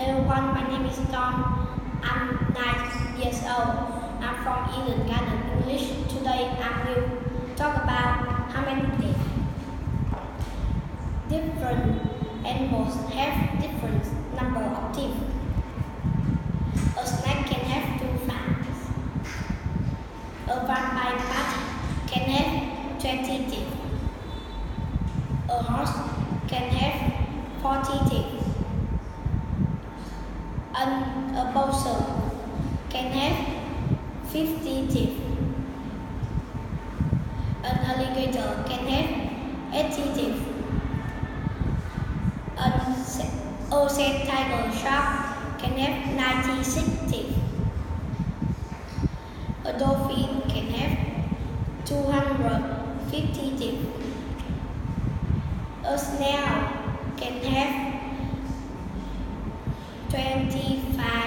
everyone, my name is Tom. I'm 9 years old. I'm from Eden Garden English. Today I will talk about hermeneutic. Different animals have different number of teeth. A snake can have 2 fangs. A vampire can have 20 teeth. A horse can have 40 teeth. And a boxer can have 50 teeth. An alligator can have 80 teeth. An Ocean tiger shark can have 96 teeth. A dolphin can have 250 teeth. A snail can have 25